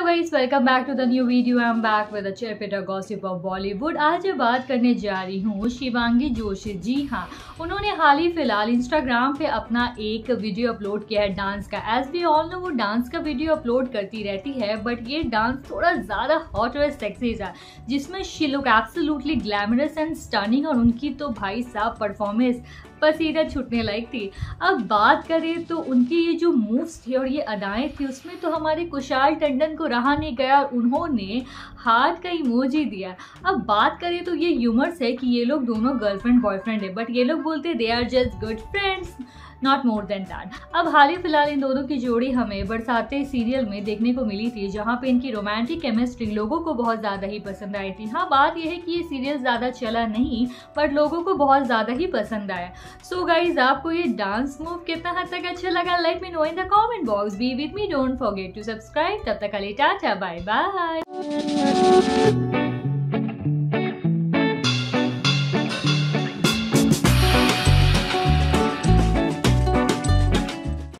Hello guys, welcome back to the new video. I am back with a चटपटा gossip of Bollywood. आज मैं बात करने जा रही हूँ शिवांगी जोशी। जी हाँ, उन्होंने हाल ही फिलहाल इंस्टाग्राम पे अपना एक वीडियो अपलोड किया है डांस का। एज वी ऑल नो, वो डांस का वीडियो अपलोड करती रहती है, बट ये डांस थोड़ा ज़्यादा हॉट और सेक्सी था, जिसमें she look absolutely glamorous and stunning, और उनकी तो भाई साहब परफॉर्मेंस पसीना छूटने लायक थी। अब बात करें तो उनकी ये जो मूव्स थे और ये अदाएँ थी, उसमें तो हमारे कुशाल टंडन को रहा नहीं गया और उन्होंने हार्ट का इमोजी दिया। अब बात करें तो ये ह्यूमर्स है कि ये लोग दोनों गर्लफ्रेंड बॉयफ्रेंड है, बट ये लोग बोलते they are just good friends, not more than that. अब हाल ही फिलहाल इन दोनों की जोड़ी हमें बरसाते सीरियल में देखने को मिली थी, जहाँ पे इनकी रोमांटिक केमिस्ट्री लोगों को बहुत ज़्यादा ही पसंद आई थी। हाँ, बात यह है कि ये सीरियल ज़्यादा चला नहीं, पर लोगों को बहुत ज़्यादा ही पसंद आया। सो गाइज, आपको ये डांस मूव कितना हद तक अच्छा लगा? Let me know in the comment box. Be with me, don't forget to subscribe. तब तक के लिए टाटा, बाय बाय।